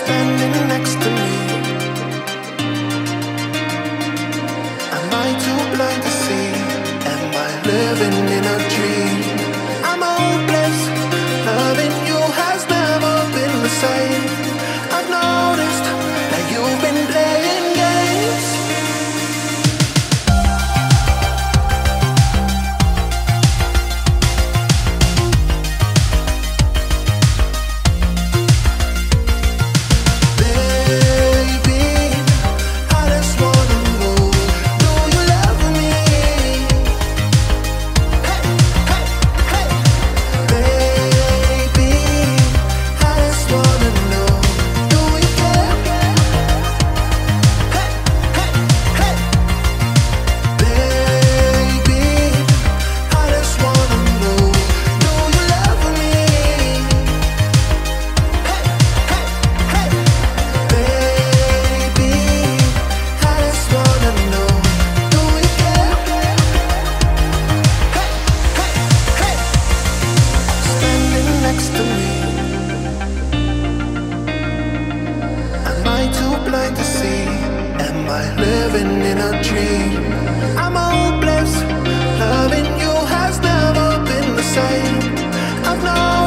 standing next to me. Am I too blind to see? Am I living in a dream? I'm hopeless. Loving you has never been the same. I've noticed that you've been playing games. I've noticed.